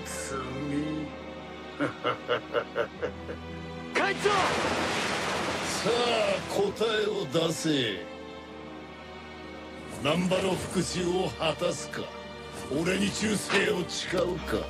つみ会長、さあ答えを出せ。難波の復讐を果たすか、俺に忠誠を誓うか。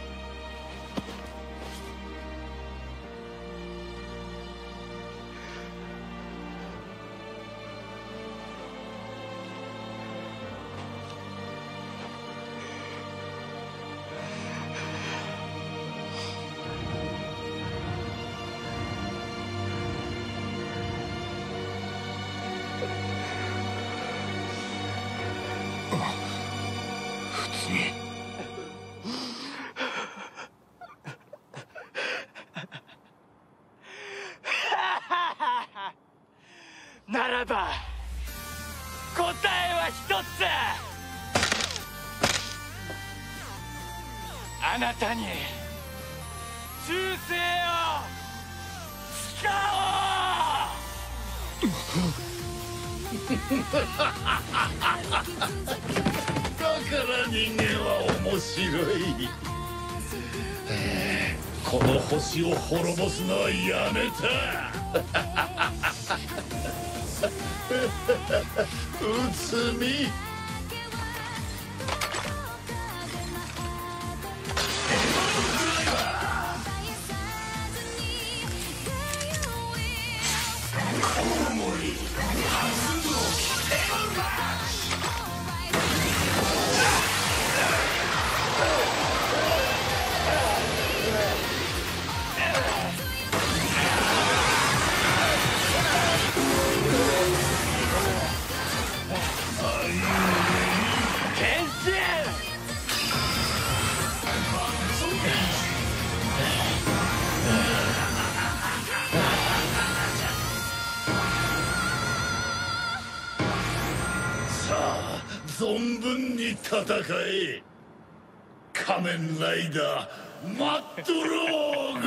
ならば答えは一つ、あなたに忠誠を誓おう。だから人間は面白い。この星を滅ぼすのはやめた。内海、存分に戦え、仮面ライダーマッドローグ。